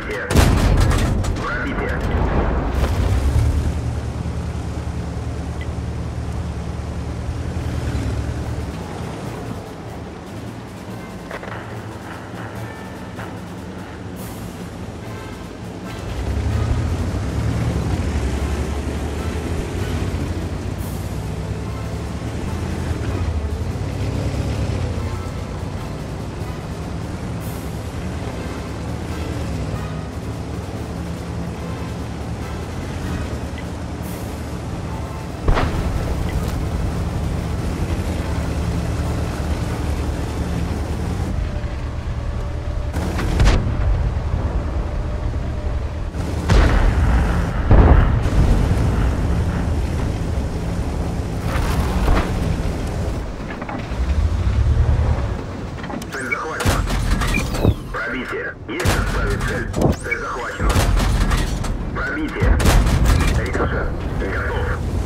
Пробитие. Пробитие. Пробитие. Рикошет. Готов.